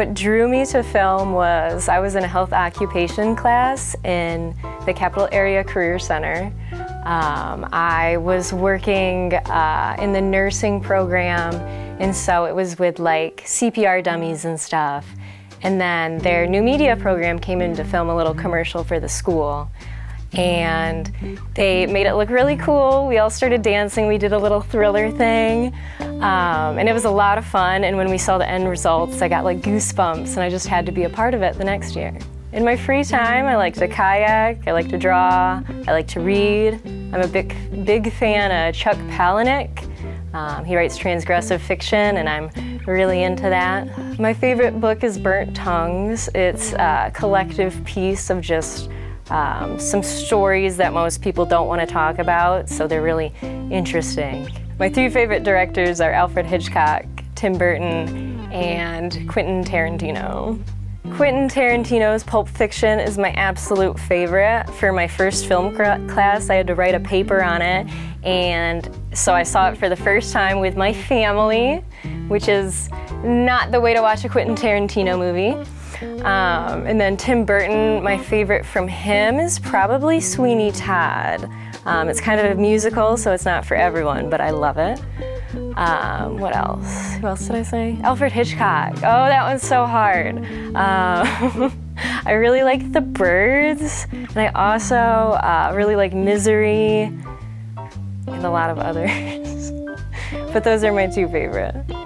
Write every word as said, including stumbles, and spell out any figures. What drew me to film was I was in a health occupation class in the Capital Area Career Center. Um, I was working uh, in the nursing program, and so it was with like C P R dummies and stuff. And then their new media program came in to film a little commercial for the school. And they made it look really cool. We all started dancing. We did a little Thriller thing. Um, and it was a lot of fun. And when we saw the end results, I got like goosebumps, and I just had to be a part of it the next year. In my free time, I like to kayak, I like to draw, I like to read. I'm a big, big fan of Chuck Palahniuk. Um, he writes transgressive fiction, and I'm really into that. My favorite book is Burnt Tongues. It's a collective piece of just um, some stories that most people don't want to talk about, so they're really interesting. My three favorite directors are Alfred Hitchcock, Tim Burton, and Quentin Tarantino. Quentin Tarantino's Pulp Fiction is my absolute favorite. For my first film class, I had to write a paper on it, and so I saw it for the first time with my family, which is not the way to watch a Quentin Tarantino movie. Um, and then Tim Burton, my favorite from him is probably Sweeney Todd. Um, it's kind of a musical, so it's not for everyone, but I love it. Um, what else? Who else did I say? Alfred Hitchcock. Oh, that one's so hard. Uh, I really like The Birds, and I also uh, really like Misery, and a lot of others. But those are my two favorite.